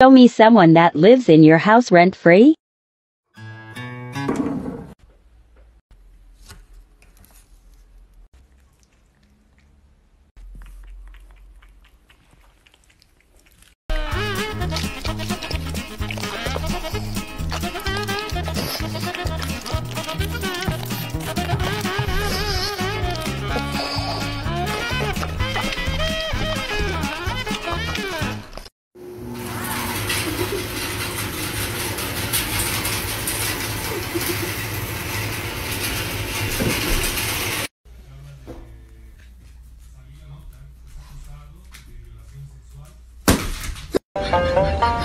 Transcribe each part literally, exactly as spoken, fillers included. Show me someone that lives in your house rent-free?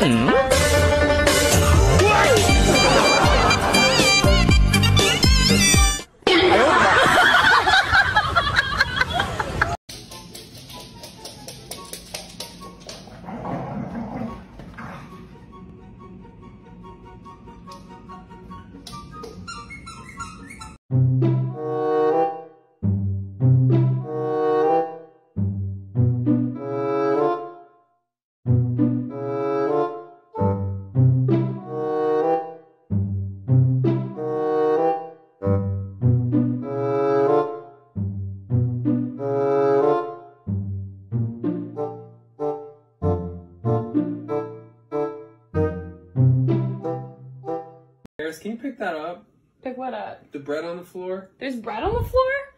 Hmm? Can you pick that up? Pick what up? The bread on the floor? There's bread on the floor?